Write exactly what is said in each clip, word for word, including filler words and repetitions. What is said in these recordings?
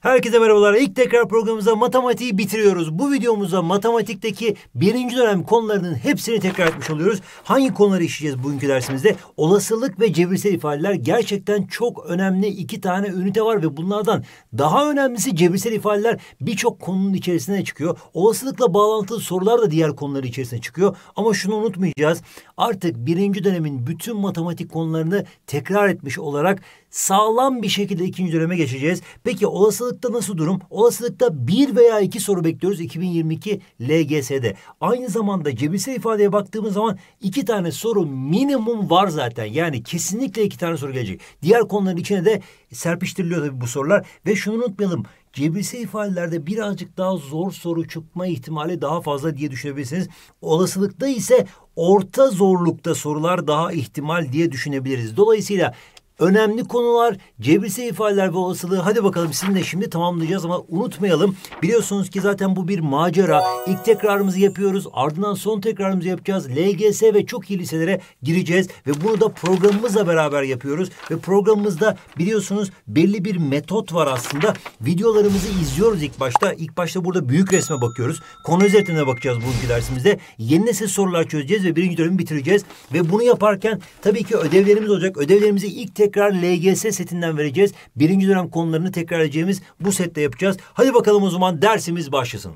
Herkese merhabalar. İlk tekrar programımıza matematiği bitiriyoruz. Bu videomuzda matematikteki birinci dönem konularının hepsini tekrar etmiş oluyoruz. Hangi konuları işleyeceğiz bugünkü dersimizde? Olasılık ve cebirsel ifadeler. Gerçekten çok önemli iki tane ünite var ve bunlardan daha önemlisi cebirsel ifadeler birçok konunun içerisine çıkıyor. Olasılıkla bağlantılı sorular da diğer konuların içerisine çıkıyor. Ama şunu unutmayacağız. Artık birinci dönemin bütün matematik konularını tekrar etmiş olarak sağlam bir şekilde ikinci döneme geçeceğiz. Peki olasılıkta nasıl durum? Olasılıkta bir veya iki soru bekliyoruz iki bin yirmi iki L G S'de. Aynı zamanda cebirsel ifadeye baktığımız zaman iki tane soru minimum var zaten. Yani kesinlikle iki tane soru gelecek. Diğer konuların içine de serpiştiriliyor tabii bu sorular. Ve şunu unutmayalım. Cebirsel ifadelerde birazcık daha zor soru çıkma ihtimali daha fazla diye düşünebilirsiniz. Olasılıkta ise orta zorlukta sorular daha ihtimal diye düşünebiliriz. Dolayısıyla önemli konular, cebirsel ifadeler ve olasılığı. Hadi bakalım sizinle şimdi tamamlayacağız ama unutmayalım. Biliyorsunuz ki zaten bu bir macera. İlk tekrarımızı yapıyoruz. Ardından son tekrarımızı yapacağız. L G S ve çok iyi liselere gireceğiz. Ve bunu da programımızla beraber yapıyoruz. Ve programımızda biliyorsunuz belli bir metot var aslında. Videolarımızı izliyoruz ilk başta. İlk başta burada büyük resme bakıyoruz. Konu özetine bakacağız bugünkü dersimizde. Yeni nesil sorular çözeceğiz ve birinci dönemi bitireceğiz. Ve bunu yaparken tabii ki ödevlerimiz olacak. Ödevlerimizi ilk tekrar Tekrar L G S setinden vereceğiz. Birinci dönem konularını tekrarlayacağımız bu sette yapacağız. Hadi bakalım o zaman dersimiz başlasın.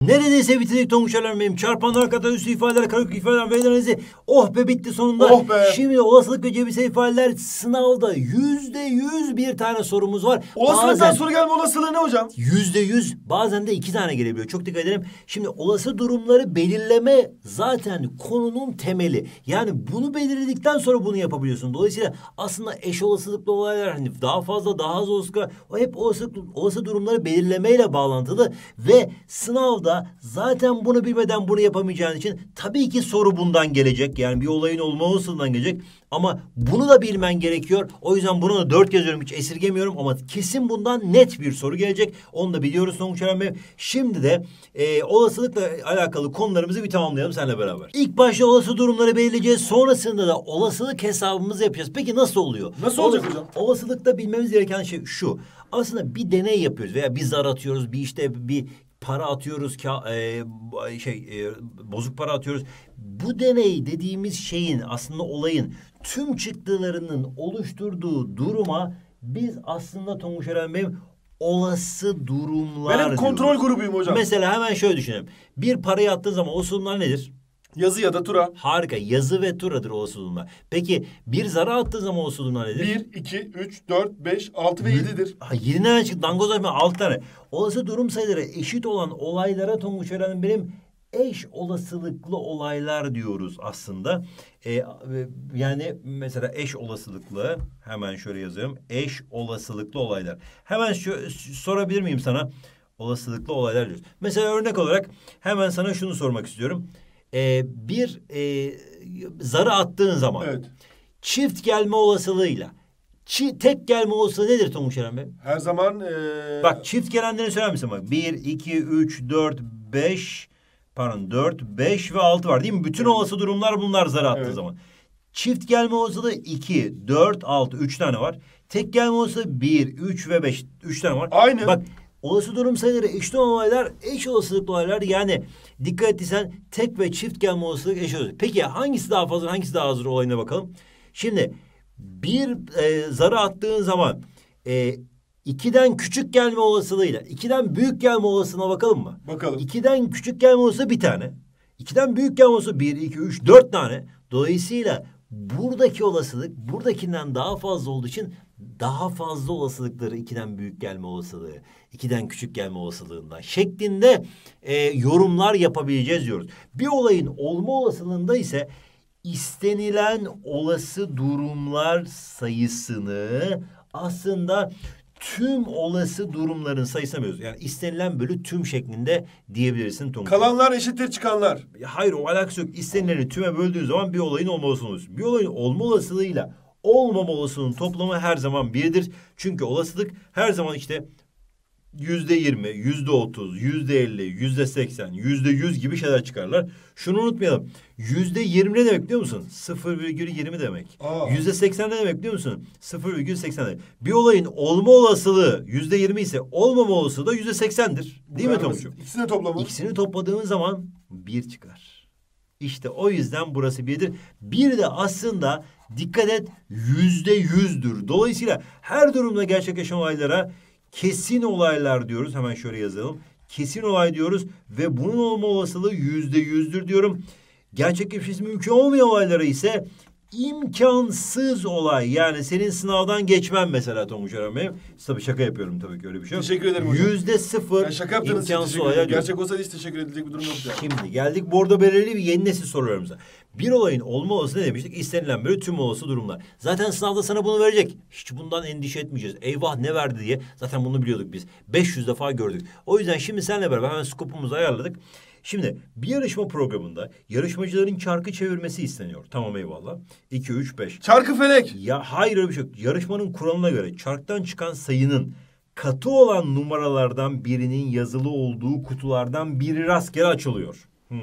Neredeyse bitirdik Tonguç Eren Bey'im. Çarpanlar, katanüslü ifadeler, karakök ifadeler ve analizi. Oh be bitti sonunda. Oh be. Şimdi olasılık ve cebirsel ifadeler sınavda yüzde yüz bir tane sorumuz var. Olasılıktan soru gelme olasılığı ne hocam? Yüzde yüz. Bazen de iki tane gelebiliyor. Çok dikkat edelim. Şimdi olası durumları belirleme zaten konunun temeli. Yani bunu belirledikten sonra bunu yapabiliyorsun. Dolayısıyla aslında eş olasılıklı olaylar hani daha fazla daha az olasılıklı. Hep olası, olası durumları belirlemeyle bağlantılı ve sınavda zaten bunu bilmeden bunu yapamayacağın için tabii ki soru bundan gelecek. Yani bir olayın olma olasılığından gelecek. Ama bunu da bilmen gerekiyor. O yüzden bunu da dört yazıyorum. Hiç esirgemiyorum ama kesin bundan net bir soru gelecek. Onu da biliyoruz Tonguç Eren Bey. Şimdi de e, olasılıkla alakalı konularımızı bir tamamlayalım seninle beraber. İlk başta olası durumları belirleyeceğiz. Sonrasında da olasılık hesabımızı yapacağız. Peki nasıl oluyor? Nasıl olacak hocam? Olasılıkta bilmemiz gereken şey şu. Aslında bir deney yapıyoruz veya bir zar atıyoruz. Bir işte bir para atıyoruz, e, şey e, bozuk para atıyoruz. Bu deney dediğimiz şeyin aslında olayın tüm çıktılarının oluşturduğu duruma biz aslında Tonguç Eren Bey'im olası durumlar benim kontrol diyoruz. Grubuyum hocam. Mesela hemen şöyle düşünelim. Bir parayı attığı zaman olası durumlar nedir? Yazı ya da tura. Harika. Yazı ve turadır olası durumlar. Peki bir zara attığı zaman olası durumlar nedir? Bir, iki, üç, dört, beş, altı ve yedidir. Ha, yedi nereden çıktı? Dangoz açma altı tane. Olası durum sayıları eşit olan olaylara Tonguç Eren Bey'im eş olasılıklı olaylar diyoruz aslında. Ee, yani mesela eş olasılıklı hemen şöyle yazıyorum. Eş olasılıklı olaylar. Hemen şu sorabilir miyim sana? Olasılıklı olaylar diyoruz. Mesela örnek olarak hemen sana şunu sormak istiyorum. Ee, bir e, zarı attığın zaman evet. Çift gelme olasılığıyla çi, tek gelme olasılığı nedir Tomuş Eren Bey? Her zaman ee... bak çift gelenleri söyler misin? Bak bir, iki, üç, dört, beş pardon dört, beş ve altı var değil mi? Bütün evet. Olası durumlar bunlar zarı attığı evet. Zaman. Çift gelme olasılığı iki, dört, altı, üç tane var. Tek gelme olasılığı bir, üç ve beş, üç tane var. Aynı. Bak olası durum sayıları eşit olan olaylar eş olasılıklı olaylar. Yani dikkat ettiysen tek ve çift gelme olasılık eşit olasılık. Peki hangisi daha fazla hangisi daha azdır olayına bakalım. Şimdi bir e, zarı attığın zaman e, ikiden küçük gelme olasılığıyla ikiden büyük gelme olasılığına bakalım mı? Bakalım. ikiden küçük gelme olasılığı bir tane. ikiden büyük gelme olasılığı bir, iki, üç, dört tane. Dolayısıyla buradaki olasılık buradakinden daha fazla olduğu için daha fazla olasılıkları ikiden büyük gelme olasılığı, ikiden küçük gelme olasılığından şeklinde e, yorumlar yapabileceğiz diyoruz. Bir olayın olma olasılığında ise istenilen olası durumlar sayısını aslında tüm olası durumların sayısına bölüyoruz. Yani istenilen bölü tüm şeklinde diyebilirsin Tonguç. Kalanlar eşittir çıkanlar. Hayır o alakası yok. İstenileni tüme böldüğün zaman bir olayın olma olasılığı olsun. Bir olayın olma olasılığıyla olmama olasılığının toplamı her zaman birdir. Çünkü olasılık her zaman işte yüzde yirmi, yüzde otuz, yüzde elli, yüzde seksen, yüzde yüz gibi şeyler çıkarlar. Şunu unutmayalım. Yüzde yirmi ne demek biliyor musun? Sıfır virgül yirmi demek. Yüzde seksen ne demek biliyor musun? Sıfır virgül seksen demek. Bir olayın olma olasılığı yüzde yirmi ise olmama olasılığı da yüzde seksendir. Değil mi Tomuç'um? İkisini topladığımız İkisini topladığın zaman bir çıkar. İşte o yüzden burası birdir. Bir de aslında dikkat et yüzde yüzdür. Dolayısıyla her durumda gerçekleşen olaylara kesin olaylar diyoruz. Hemen şöyle yazalım. Kesin olay diyoruz ve bunun olma olasılığı yüzde yüzdür diyorum. Gerçekleşmesi mümkün olmayan olaylara ise imkansız olay. Yani senin sınavdan geçmen mesela Tomuş Eren Bey. Tabii şaka yapıyorum, tabii ki öyle bir şey yok. Teşekkür ederim hocam. Yüzde sıfır şaka imkansız olay. Gerçek olsaydı hiç teşekkür edilecek bir durum yoktu. Şimdi geldik bordo belirli bir yeni nesil soruyorum size. Bir olayın olma olasılığı ne demiştik? İstenilen böyle tüm olası durumlar. Zaten sınavda sana bunu verecek. Hiç bundan endişe etmeyeceğiz. Eyvah ne verdi diye. Zaten bunu biliyorduk biz. beş yüz defa gördük. O yüzden şimdi seninle beraber hemen skopumuzu ayarladık. Şimdi bir yarışma programında yarışmacıların çarkı çevirmesi isteniyor. Tamam eyvallah. İki, üç, beş. Çarkı felek. Ya hayır öyle bir şey yok. Yarışmanın kuralına göre çarktan çıkan sayının katı olan numaralardan birinin yazılı olduğu kutulardan biri rastgele açılıyor. Hmm.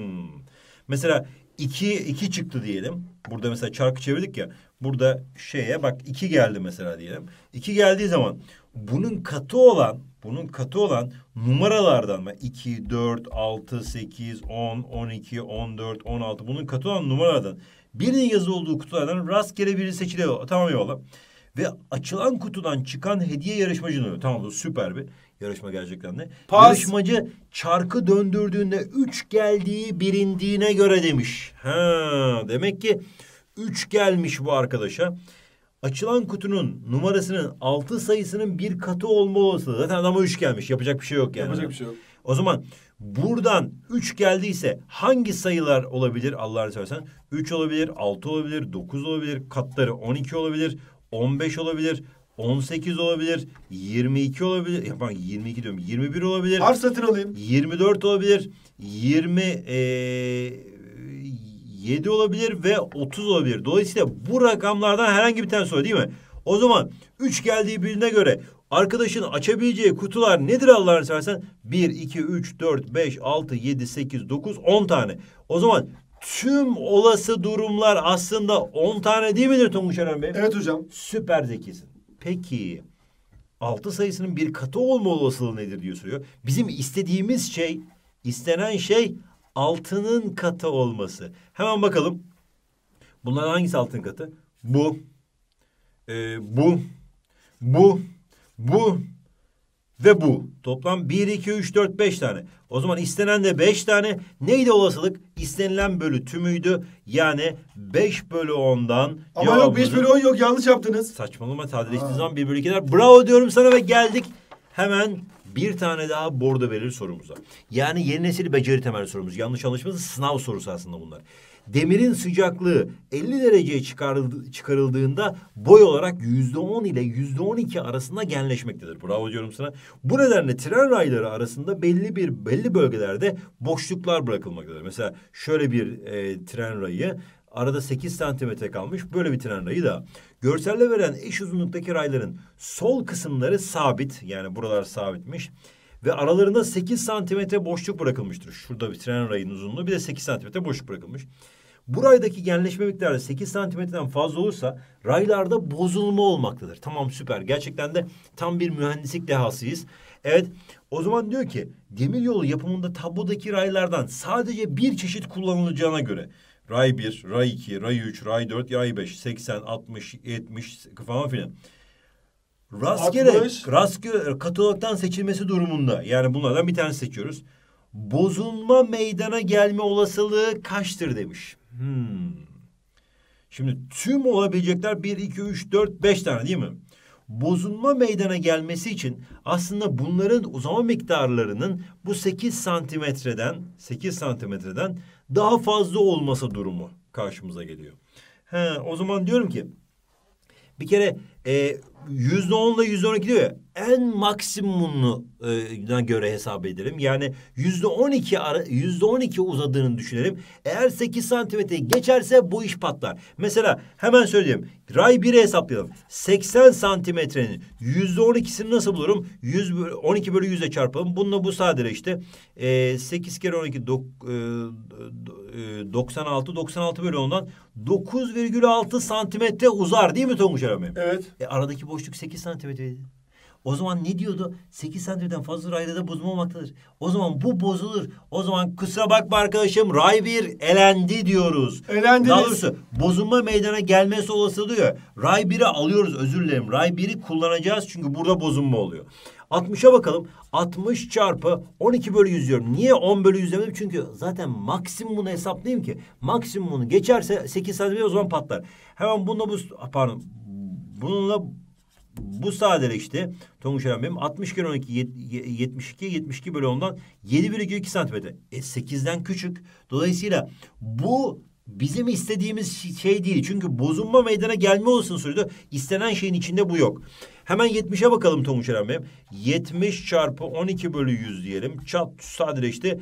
Mesela iki, iki çıktı diyelim. Burada mesela çarkı çevirdik ya. Burada şeye bak iki geldi mesela diyelim. İki geldiği zaman bunun katı olan... Bunun katı olan numaralardan iki, dört, altı, sekiz, on, on iki, on dört, on altı bunun katı olan numaralardan birinin yazı olduğu kutulardan rastgele biri seçiliyor. Tamam eyvallah. Ve açılan kutudan çıkan hediye yarışmacının oluyor. Tamam süper bir yarışma gerçekten de. Pas. Yarışmacı çarkı döndürdüğünde üç geldiği bilindiğine göre demiş. Ha, demek ki üç gelmiş bu arkadaşa. Açılan kutunun numarasının altı sayısının bir katı olma olasılığı. Zaten adama üç gelmiş. Yapacak bir şey yok yani. Yapacak bir şey yok. O zaman buradan üç geldiyse hangi sayılar olabilir Allah'ını seversen? üç olabilir, altı olabilir, dokuz olabilir, katları on iki olabilir, on beş olabilir, on sekiz olabilir, yirmi iki olabilir. Yapan yirmi iki diyorum. yirmi bir olabilir. Harf satın alayım. yirmi dört olabilir. yirmi yedi olabilir ve otuz olabilir. Dolayısıyla bu rakamlardan herhangi bir tane soru değil mi? O zaman üç geldiği birine göre arkadaşın açabileceği kutular nedir Allah'ını seversen? bir, iki, üç, dört, beş, altı, yedi, sekiz, dokuz, on tane. O zaman tüm olası durumlar aslında on tane değil midir Tonguç Eren Bey? Evet hocam. Süper zekisin. Peki altı sayısının bir katı olma olasılığı nedir diye soruyor. Bizim istediğimiz şey, istenen şey... altının katı olması. Hemen bakalım. Bunların hangisi altının katı? Bu. Ee, bu. Bu. Bu. Ve bu. Toplam bir, iki, üç, dört, beş tane. O zaman istenen de beş tane. Neydi olasılık? İstenilen bölü tümüydü. Yani beş bölü ondan. Ama yok beş bölü on yok. Yanlış yaptınız. Saçmalama. Sadeleştiğiniz zaman bir bölü ikiler. Bravo diyorum sana ve geldik. Hemen... Bir tane daha bordo belirli sorumuza. Yani yeni nesil beceri temel sorumuz. Yanlış anlaşılması sınav sorusu aslında bunlar. Demirin sıcaklığı elli dereceye çıkarıldığında boy olarak yüzde on ile yüzde on iki arasında genleşmektedir. Bravo diyorum sana. Bu nedenle tren rayları arasında belli bir belli bölgelerde boşluklar bırakılmaktadır. Mesela şöyle bir e, tren rayı. Arada sekiz santimetre kalmış böyle bir tren rayı da. Görselle veren eş uzunluktaki rayların sol kısımları sabit. Yani buralar sabitmiş. Ve aralarında sekiz santimetre boşluk bırakılmıştır. Şurada bir tren rayının uzunluğu bir de sekiz santimetre boşluk bırakılmış. Bu raydaki genleşme miktarı sekiz santimetreden fazla olursa raylarda bozulma olmaktadır. Tamam süper. Gerçekten de tam bir mühendislik dehasıyız. Evet o zaman diyor ki demiryolu yapımında tablodaki raylardan sadece bir çeşit kullanılacağına göre... Ray bir, ray iki, ray üç, ray dört, ray beş, seksen, altmış, yetmiş falan filan. Rastgele, rastgele katalogdan seçilmesi durumunda. Yani bunlardan bir tane seçiyoruz. Bozulma meydana gelme olasılığı kaçtır demiş. Hmm. Şimdi tüm olabilecekler bir, iki, üç, dört, beş tane değil mi? Bozulma meydana gelmesi için aslında bunların uzama miktarlarının bu sekiz santimetreden, sekiz santimetreden daha fazla olması durumu karşımıza geliyor. He, o zaman diyorum ki bir kere yüzde on ile yüzde on iki diyor ya. en maksimumunu e, göre hesap edelim. Yani yüzde on iki yüzde on iki uzadığını düşünelim. Eğer sekiz santimetre geçerse bu iş patlar. Mesela hemen söyleyeyim. Ray biri hesaplayalım. seksen santimetrenin yüzde on ikisini nasıl bulurum? Yüz on iki bölü yüze çarpalım. Bununla bu sadeleşti. E, sekiz kere on iki dok, e, doksan altı doksan altı bölü ondan dokuz virgül altı santimetre uzar değil mi Tonguç Eren Bey? Evet. E, aradaki boşluk sekiz santimetreydi. O zaman ne diyordu? sekiz santimden fazla rayda da bozulmamaktadır. O zaman bu bozulur. O zaman kusura bakma arkadaşım, ray bir elendi diyoruz. Elendi. Daha doğrusu bozulma meydana gelmesi olası diyor. Ray biri alıyoruz, özür dilerim. Ray biri kullanacağız çünkü burada bozulma oluyor. altmışa bakalım. altmış çarpı on iki bölü yüz diyorum. Niye on bölü yüz demedim? Çünkü zaten maksimumunu hesaplayayım ki. Maksimumunu geçerse sekiz santimde o zaman patlar. Hemen bununla bu... Pardon. Bununla... Bu sadeleşti. Tonguç Eren Bey'im altmış kere on iki yetmiş iki yetmiş iki bölü ondan yedi bölü iki santimetre. E sekizden küçük. Dolayısıyla bu bizim istediğimiz şey değil. Çünkü bozulma meydana gelme olsun söyledi. İstenen şeyin içinde bu yok. Hemen yetmişe bakalım Tonguç Eren Bey'im. yetmiş çarpı on iki bölü yüz diyelim. Çat sadeleşti.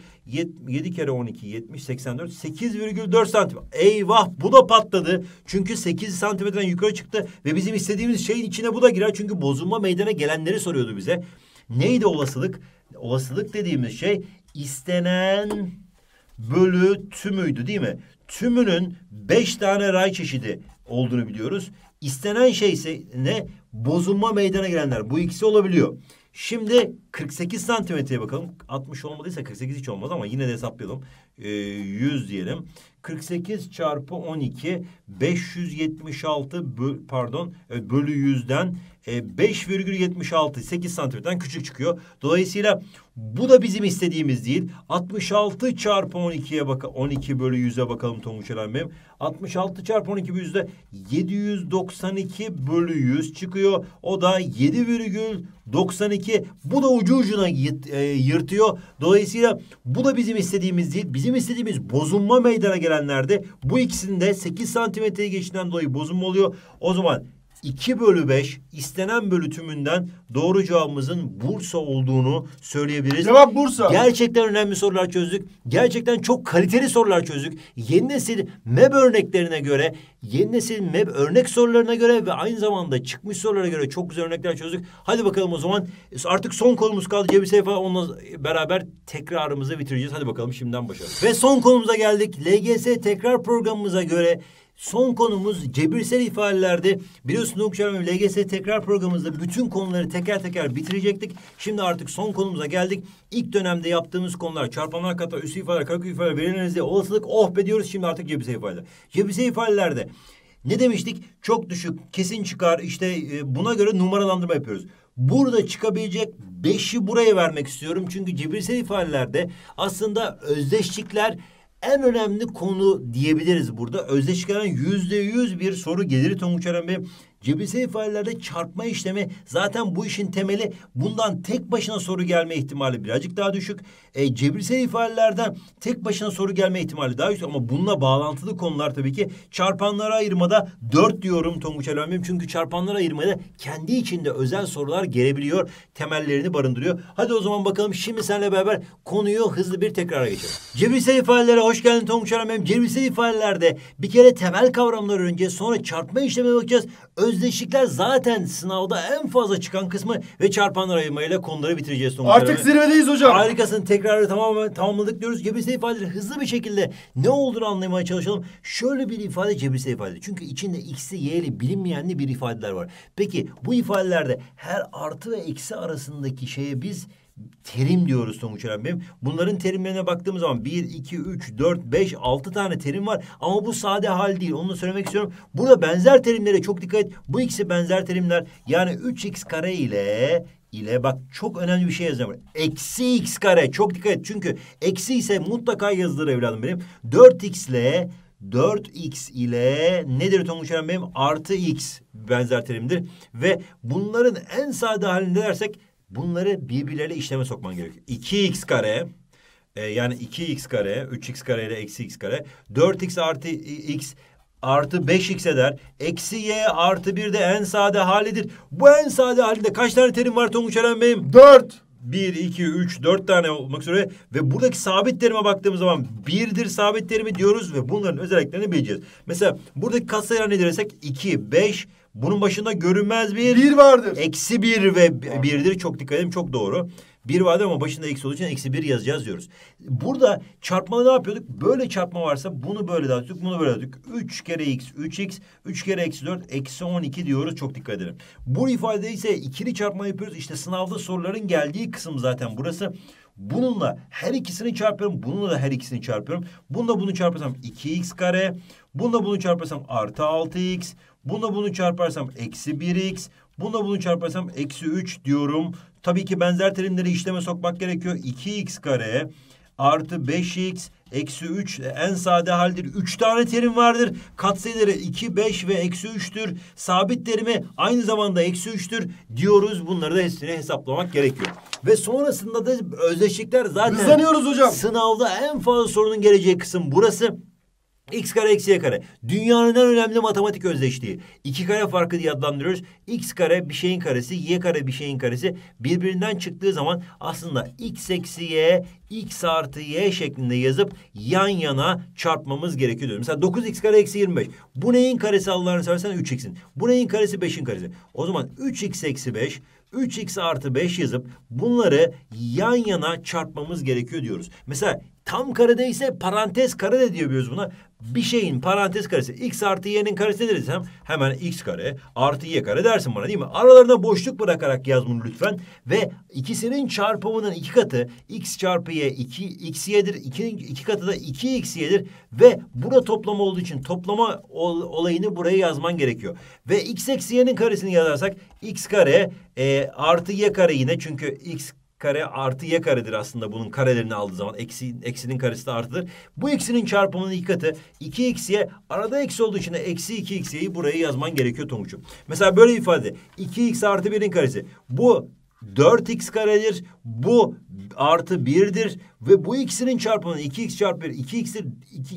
yedi kere on iki yetmiş seksen dört sekiz virgül dört santimetre. Eyvah, bu da patladı. Çünkü sekiz santimetreden yukarı çıktı ve bizim istediğimiz şeyin içine bu da girer. Çünkü bozulma meydana gelenleri soruyordu bize. Neydi olasılık? Olasılık dediğimiz şey istenen bölü tümüydü değil mi? Tümünün beş tane ray çeşidi olduğunu biliyoruz. İstenen şey ise ne? Bozulma meydana gelenler. Bu ikisi olabiliyor. Şimdi kırk sekiz santimetreye bakalım. altmış olmadıysa kırk sekiz hiç olmaz ama yine de hesaplayalım. Ee, yüz diyelim. kırk sekiz çarpı on iki beş yüz yetmiş altı böl, pardon bölü yüzden e, beş virgül yetmiş altı sekiz santimetreden küçük çıkıyor. Dolayısıyla bu da bizim istediğimiz değil. altmış altı çarpı on ikiye bak on iki bölü yüze bakalım Tonguç Eren Bey'im. altmış altı çarpı on iki bölü yüzde yedi yüz doksan iki bölü yüz çıkıyor. O da yedi virgül doksan iki. Bu da ucu ucuna yırtıyor. Dolayısıyla bu da bizim istediğimiz değil. Bizim istediğimiz bozulma meydana gelenlerde bu ikisinde sekiz santimetreye geçtiğinden dolayı bozulma oluyor. O zaman iki bölü beş istenen bölü tümünden doğru cevabımızın Bursa olduğunu söyleyebiliriz. Cevap Bursa. Gerçekten önemli sorular çözdük. Gerçekten çok kaliteli sorular çözdük. Yeni nesil M E B örneklerine göre, yeni nesil M E B örnek sorularına göre ve aynı zamanda çıkmış sorulara göre çok güzel örnekler çözdük. Hadi bakalım o zaman artık son konumuz kaldı. Cebi Seyfa, onunla beraber tekrarımızı bitireceğiz. Hadi bakalım şimdiden başarı. Ve son konumuza geldik. L G S tekrar programımıza göre son konumuz cebirsel ifadelerde. Biliyorsunuz okuyacağım, L G S tekrar programımızda bütün konuları teker teker bitirecektik. Şimdi artık son konumuza geldik. İlk dönemde yaptığımız konular çarpanlar, katlar, üslü ifadeler, karakol ifadeler, verilenizde olasılık, oh be diyoruz. Şimdi artık cebirsel ifadeler. Cebirsel ifadelerde ne demiştik? Çok düşük, kesin çıkar. İşte buna göre numaralandırma yapıyoruz. Burada çıkabilecek beşi buraya vermek istiyorum. Çünkü cebirsel ifadelerde aslında özdeşlikler en önemli konu diyebiliriz burada. Özdeşliklerden yüzde yüz bir soru gelir Tonguç Eren Bey. Cebirsel ifadelerde çarpma işlemi zaten bu işin temeli. Bundan tek başına soru gelme ihtimali birazcık daha düşük. E, cebirsel ifadelerden tek başına soru gelme ihtimali daha yüksek. Ama bununla bağlantılı konular tabii ki. Çarpanlara ayırmada dört diyorum Tonguç Eren Bey. Çünkü çarpanlara ayırmada kendi içinde özel sorular gelebiliyor. Temellerini barındırıyor. Hadi o zaman bakalım şimdi seninle beraber konuyu hızlı bir tekrara geçelim. Cebirsel ifadelere hoş geldin Tonguç Eren Bey. Cebirsel ifadelerde bir kere temel kavramlar önce, sonra çarpma işlemine bakacağız. Öz Özdeşlikler zaten sınavda en fazla çıkan kısmı ve çarpanlar ayırmayla konuları bitireceğiz. Artık zirvedeyiz hocam. Harikasın. Tekrarı tamamen tamamladık diyoruz. Cebirsel ifadeleri hızlı bir şekilde ne olduğunu anlamaya çalışalım. Şöyle bir ifade cebirsel ifade. Çünkü içinde x'li y'li bilinmeyenli bir ifadeler var. Peki bu ifadelerde her artı ve eksi arasındaki şeye biz terim diyoruz Tonguç Eren Bey'im. Bunların terimlerine baktığımız zaman bir, iki, üç, dört, beş, altı tane terim var. Ama bu sade hal değil. Onu söylemek istiyorum. Burada benzer terimlere çok dikkat et. Bu ikisi benzer terimler. Yani üç x kare ile... ile bak çok önemli bir şey yazacağım. Eksi x kare. Çok dikkat et. Çünkü eksi ise mutlaka yazılır evladım benim. dört x ile... dört x ile nedir Tonguç Eren Bey'im? Artı x benzer terimdir. Ve bunların en sade halinde dersek bunları birbirleriyle işleme sokman gerekiyor. iki x kare e, yani iki x kare, üç x kare ile eksi x kare, dört x artı x artı beş x eder. Eksi y artı bir de en sade halidir. Bu en sade halinde kaç tane terim var Tonguç Eren Bey'im? Dört. Bir, iki, üç, dört tane olmak üzere. Ve buradaki sabit terime baktığımız zaman birdir sabit terimi diyoruz ve bunların özelliklerini bileceğiz. Mesela buradaki katsayılar nedir desek? iki, beş. Bunun başında görünmez bir. Bir vardır. Eksi bir ve birdir. Çok dikkat edin, çok doğru. Bir vardı ama başında eksi olduğu için eksi bir yazacağız diyoruz. Burada çarpmalı ne yapıyorduk? Böyle çarpma varsa bunu böyle dağıttık, bunu böyle dağıttık. Üç kere x, üç x, üç kere eksi dört, eksi on iki diyoruz. Çok dikkat edelim. Bu ifadede ise ikili çarpma yapıyoruz. İşte sınavda soruların geldiği kısım zaten burası. Bununla her ikisini çarpıyorum. Bununla da her ikisini çarpıyorum. Bununla bunu çarparsam iki x kare. Bununla bunu çarparsam artı altı x. Bununla bunu çarparsam eksi bir x. Bununla bunu çarparsam eksi üç diyorum. Tabii ki benzer terimleri işleme sokmak gerekiyor. iki x kare artı beş x eksi üç en sade haldir. üç tane terim vardır. Katsayıları iki, beş ve eksi üçtür. Sabit terimi aynı zamanda eksi üçtür diyoruz. Bunları da hepsini hesaplamak gerekiyor. Ve sonrasında da özdeşlikler zaten... Hızlanıyoruz hocam. Sınavda en fazla sorunun geleceği kısım burası. X kare eksi y kare. Dünyanın en önemli matematik özdeşliği. İki kare farkı diye adlandırıyoruz. X kare bir şeyin karesi, y kare bir şeyin karesi. Birbirinden çıktığı zaman aslında x eksi y, x artı y şeklinde yazıp yan yana çarpmamız gerekiyor. Mesela dokuz x kare eksi yirmi beş. Bu neyin karesi Allah'ını seversen? üç x'in. Bu neyin karesi? beşin karesi. O zaman üç x eksi beş... üç x artı beş yazıp bunları yan yana çarpmamız gerekiyor diyoruz. Mesela tam karede ise parantez kare de diyoruz buna. Bir şeyin parantez karesi x artı y'nin karesi nedir desem hemen x kare artı y kare dersin bana, değil mi? Aralarına boşluk bırakarak yaz bunu lütfen. Ve ikisinin çarpımının iki katı x çarpı y iki x y'dir. İki, iki katı da iki x y'dir. Ve burada toplama olduğu için toplama ol, olayını buraya yazman gerekiyor. Ve x eksi y'nin karesini yazarsak x kare e, artı y kare yine, çünkü x kare artı y karedir aslında bunun karelerini aldığı zaman. Eksi, eksinin karesi de artıdır. Bu eksinin çarpımının iki katı iki x'ye, arada eksi olduğu için de eksi iki x'yi buraya yazman gerekiyor Tonguç'um. Mesela böyle ifade iki x artı birin karesi. Bu dört x karedir. Bu artı birdir. Ve bu ikisinin çarpımının iki x çarpı bir iki x'tir.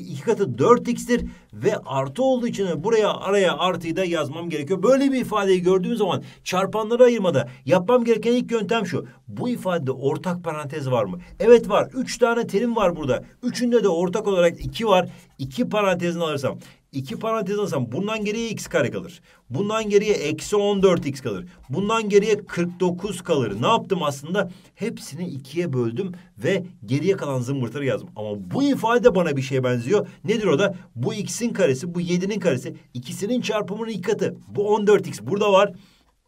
iki katı dört x'tir. Ve artı olduğu için buraya araya artıyı da yazmam gerekiyor. Böyle bir ifadeyi gördüğüm zaman çarpanları ayırmada yapmam gereken ilk yöntem şu. Bu ifadede ortak parantez var mı? Evet var. üç tane terim var burada. Üçünde de ortak olarak iki var. iki parantezini alırsam, iki parantez alırsam bundan geriye x kare kalır. Bundan geriye eksi on dört x kalır. Bundan geriye kırk dokuz kalır. Ne yaptım aslında? Hepsini ikiye böldüm ve geriye kalan zımbırtları yazdım. Ama bu ifade bana bir şeye benziyor. Nedir o da? Bu x'in karesi, bu yedinin karesi. İkisinin çarpımının iki katı. Bu on dört x burada var.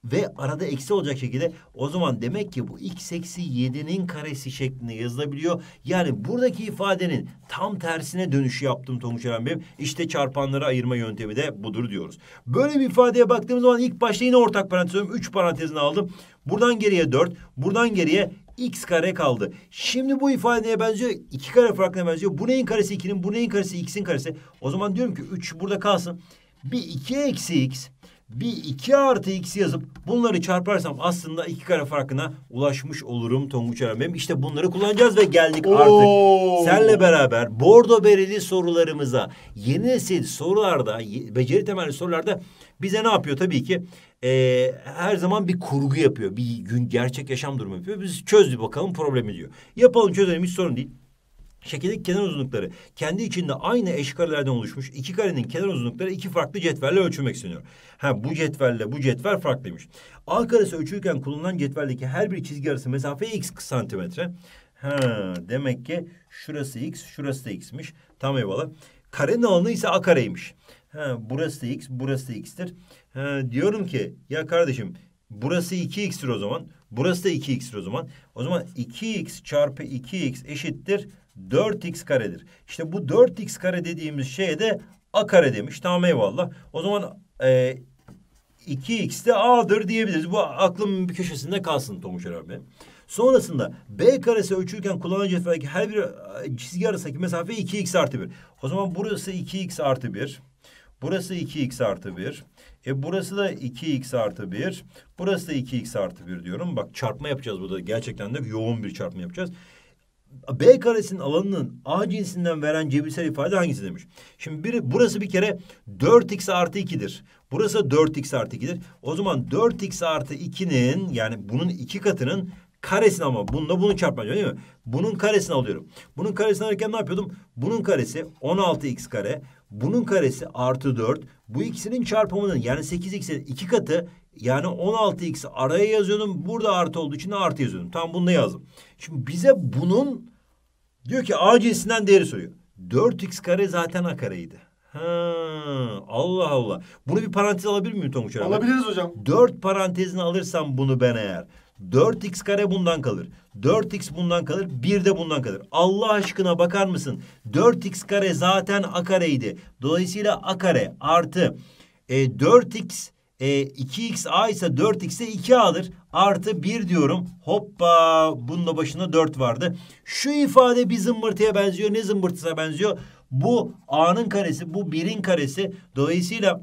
Ve arada eksi olacak şekilde, o zaman demek ki bu x eksi yedinin karesi şeklinde yazılabiliyor. Yani buradaki ifadenin tam tersine dönüşü yaptım Tonguç Eren Bey'im. İşte çarpanları ayırma yöntemi de budur diyoruz. Böyle bir ifadeye baktığımız zaman ilk başta yine ortak parantez alıyorum. üç parantezini aldım. Buradan geriye dört. Buradan geriye x kare kaldı. Şimdi bu ifadeye benziyor. iki kare farkına benziyor. Bu neyin karesi? ikinin. Bu neyin karesi? x'in karesi. O zaman diyorum ki üç burada kalsın. Bir iki eksi x. Bir iki artı x yazıp bunları çarparsam aslında iki kare farkına ulaşmış olurum Tonguç Eren Bey'im. İşte bunları kullanacağız ve geldik Oo. artık senle beraber bordo bereli sorularımıza. Yeni nesil sorularda, beceri temelli sorularda bize ne yapıyor? Tabii ki e, her zaman bir kurgu yapıyor. Bir gün gerçek yaşam durumu yapıyor. Biz çözdük bakalım problemi diyor. Yapalım, çözelim, hiç sorun değil. Şekildeki kenar uzunlukları kendi içinde aynı eşkarelerden oluşmuş iki karenin kenar uzunlukları iki farklı cetvelle ölçülmek isteniyor. Ha, bu cetvelle bu cetvel farklıymış. A karesi ölçülürken kullanılan cetveldeki her bir çizgi arası mesafe x santimetre. Ha, demek ki şurası x, şurası da x'miş. Tamam, eyvallah. Karenin alanı ise a kareymiş. Ha, burası da x, burası da x'tir. Ha, diyorum ki ya kardeşim burası iki x'tir o zaman. Burası da iki x'tir o zaman. O zaman iki x çarpı iki x eşittir dört x karedir. İşte bu dört x kare dediğimiz şeye de a kare demiş. Tamam, eyvallah. O zaman e, iki x de a'dır diyebiliriz. Bu aklımın bir köşesinde kalsın Tomuş Eren Bey. Sonrasında b karesi ölçülürken kullanılan cetveldeki her bir çizgi arasındaki mesafe iki x artı bir. O zaman burası iki x artı bir. Burası iki x artı bir. E burası da iki x artı bir. Burası da iki x artı bir diyorum. Bak, çarpma yapacağız burada. Gerçekten de yoğun bir çarpma yapacağız. B karesinin alanının A cinsinden veren cebirsel ifade hangisi demiş. Şimdi biri, burası bir kere dört x artı ikidir. Burası dört x artı ikidir. O zaman dört x artı ikinin yani bunun iki katının karesini ama bununla bunu çarpacağım değil mi? Bunun karesini alıyorum. Bunun karesini alırken ne yapıyordum? Bunun karesi on altı x kare. Bunun karesi artı dört. Bu ikisinin çarpımının yani sekiz x'in iki katı yani on altı x'i araya yazıyordum. Burada artı olduğu için de artı yazıyordum. Tam bunu da yazdım. Şimdi bize bunun diyor ki A cinsinden değeri soruyor. dört x kare zaten A kareydi. Ha, Allah Allah. Bunu bir parantez alabilir miyim Tonguç Eren Bey? Alabiliriz hocam. dört parantezini alırsam bunu ben eğer. dört x kare bundan kalır. dört x bundan kalır. bir de bundan kalır. Allah aşkına bakar mısın? dört x kare zaten a kareydi. Dolayısıyla a kare artı e, dört x e, iki x a ise dört x de iki a'dır. Artı bir diyorum. Hoppa! Bunun da başında dört vardı. Şu ifade bir zımbırtıya benziyor. Ne zımbırtısına benziyor? Bu a'nın karesi. Bu birin karesi. Dolayısıyla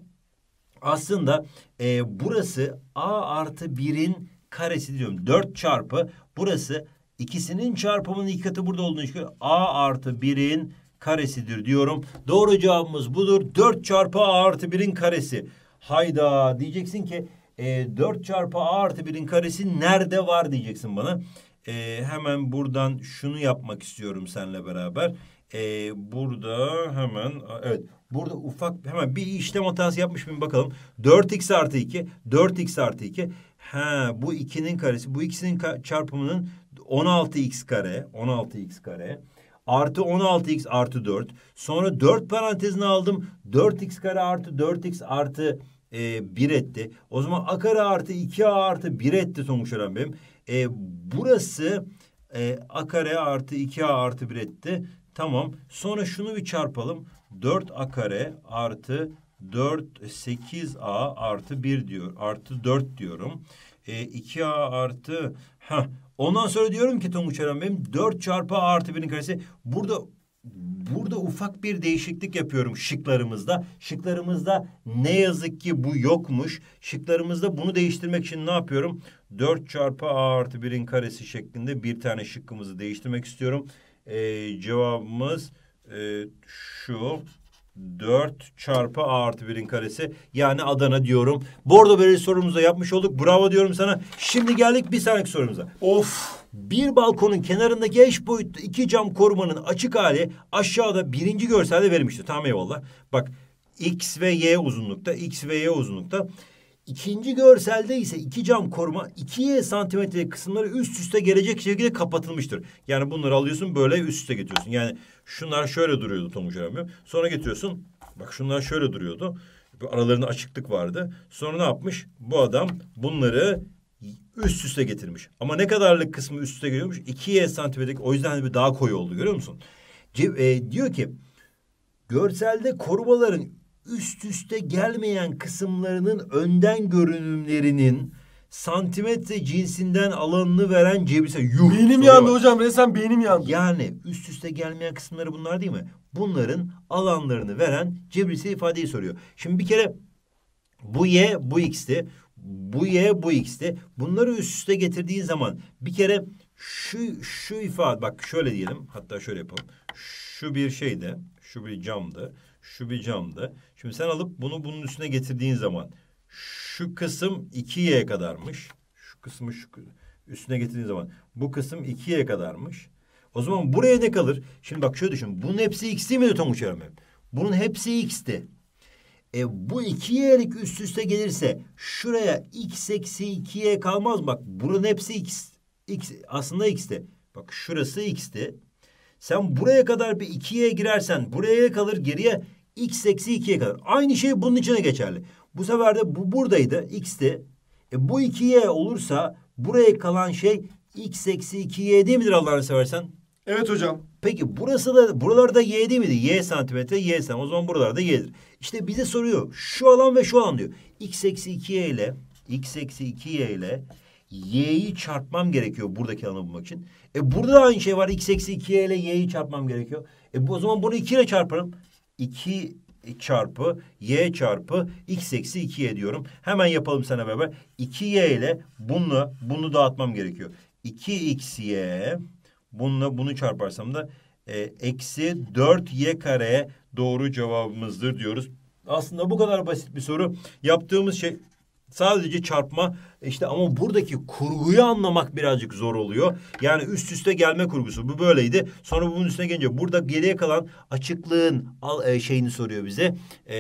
aslında e, burası a artı birin karesi diyorum. dört çarpı burası ikisinin çarpımının iki katı burada olduğunu çıkıyor. A artı birin karesidir diyorum. Doğru cevabımız budur. dört çarpı A artı birin karesi. Hayda diyeceksin ki e, dört çarpı A artı birin karesi nerede var diyeceksin bana. E, hemen buradan şunu yapmak istiyorum seninle beraber. E, burada hemen evet. Burada ufak hemen bir işlem hatası yapmış mıyım bakalım. dört x artı iki. dört x artı iki. Ha, bu ikinin karesi. Bu ikisinin çarpımının on altı x kare. on altı x kare. Artı on altı x artı dört. Sonra dört parantezini aldım. dört x kare artı dört x artı e, bir etti. O zaman a kare artı iki a artı bir etti Tonguç Eren Bey'im. E, burası e, a kare artı iki a artı bir etti. Tamam. Sonra şunu bir çarpalım. dört a kare artı dört sekiz a artı bir diyor. Artı dört diyorum. E, iki a artı heh. Ondan sonra diyorum ki Tonguç Eren Bey'im dört çarpı a artı birin karesi. Burada burada ufak bir değişiklik yapıyorum şıklarımızda. Şıklarımızda ne yazık ki bu yokmuş. Şıklarımızda bunu değiştirmek için ne yapıyorum? dört çarpı a artı birin karesi şeklinde bir tane şıkkımızı değiştirmek istiyorum. E, cevabımız e, şu. dört çarpı a artı birin karesi. Yani Adana diyorum. Bordo bereli sorumuzu da yapmış olduk. Bravo diyorum sana. Şimdi geldik bir sonraki sorumuza. Of! Bir balkonun kenarındaki eş boyutlu iki cam korumanın açık hali aşağıda birinci görselde verilmişti. Tamam eyvallah. Bak x ve y uzunlukta. X ve y uzunlukta. İkinci görselde ise iki cam koruma iki y santimetre kısımları üst üste gelecek şekilde kapatılmıştır. Yani bunları alıyorsun böyle üst üste getiriyorsun. Yani şunlar şöyle duruyordu Tomuş Eren Bey. Sonra getiriyorsun. Bak şunlar şöyle duruyordu. Aralarında açıklık vardı. Sonra ne yapmış? Bu adam bunları üst üste getirmiş. Ama ne kadarlık kısmı üst üste geliyormuş? iki y santimetrelik. O yüzden bir daha koyu oldu görüyor musun? E, diyor ki görselde korumaların üst üste gelmeyen kısımlarının önden görünümlerinin santimetre cinsinden alanını veren cebirsel. Yuh, beynim yandı hocam resmen beynim yandı. Yani üst üste gelmeyen kısımları bunlar değil mi? Bunların alanlarını veren cebirsel ifadeyi soruyor. Şimdi bir kere bu y bu x'ti. Bu y bu x'ti. Bunları üst üste getirdiğin zaman bir kere şu şu ifade bak şöyle diyelim hatta şöyle yapalım. Şu bir şeyde şu bir camdı. Şu bir camdı. Şimdi sen alıp bunu bunun üstüne getirdiğin zaman şu kısım iki y'ye kadarmış. Şu kısmı şu üstüne getirdiğin zaman bu kısım iki y'ye kadarmış. O zaman buraya ne kalır? Şimdi bak şöyle düşün. Bunun hepsi x değil miydi Tonguç Eren Bey? Bunun hepsi x'ti. E bu iki y'lik üst üste gelirse şuraya x eksi iki y kalmaz. Bak bunun hepsi x. X aslında x'ti. Bak şurası x'ti. Sen buraya kadar bir iki y'ye girersen buraya kalır geriye x eksi iki'ye kadar. Aynı şey bunun içine geçerli. Bu sefer de bu buradaydı. X'ti. E bu iki y olursa buraya kalan şey x eksi iki y değil midir Allah'ını seversen? Evet hocam. Peki burası da buralarda y değil miydi? Y santimetre y sen. O zaman buralarda y'dir. İşte bize soruyor. Şu alan ve şu alan diyor. X eksi iki y ile x eksi iki y ile y'yi çarpmam gerekiyor buradaki alanı bulmak için. E burada da aynı şey var. X eksi iki y ile y'yi çarpmam gerekiyor. E bu, o zaman bunu iki ile çarparım. iki çarpı y çarpı x eksi iki y diyorum. Hemen yapalım sana beraber. iki y ile bunu, bunu dağıtmam gerekiyor. iki x y Bununla bunu çarparsam da e, eksi dört y kare doğru cevabımızdır diyoruz. Aslında bu kadar basit bir soru. Yaptığımız şey sadece çarpma işte, ama buradaki kurguyu anlamak birazcık zor oluyor. Yani üst üste gelme kurgusu, bu böyleydi. Sonra bunun üstüne gelince burada geriye kalan açıklığın şeyini soruyor bize. E,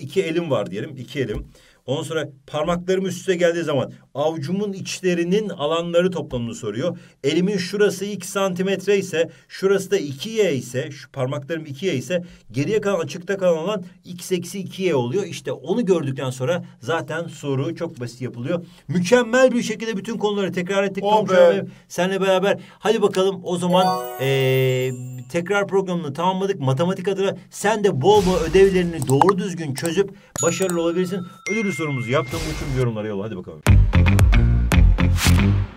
iki elim var diyelim, iki elim. Ondan sonra parmaklarım üst üste geldiği zaman avcumun içlerinin alanları toplamını soruyor. Elimin şurası iki santimetre ise, şurası da iki y ise, şu parmaklarım iki y ise geriye kalan açıkta kalan alan x eksi iki y oluyor. İşte onu gördükten sonra zaten soru çok basit yapılıyor. Mükemmel bir şekilde bütün konuları tekrar ettik. Oh be. Seninle beraber. Hadi bakalım o zaman ee, tekrar programını tamamladık. Matematik adına sen de bol bol ödevlerini doğru düzgün çözüp başarılı olabilirsin. Ödül sorumuzu yaptığım için yorumlara yolla. Hadi bakalım.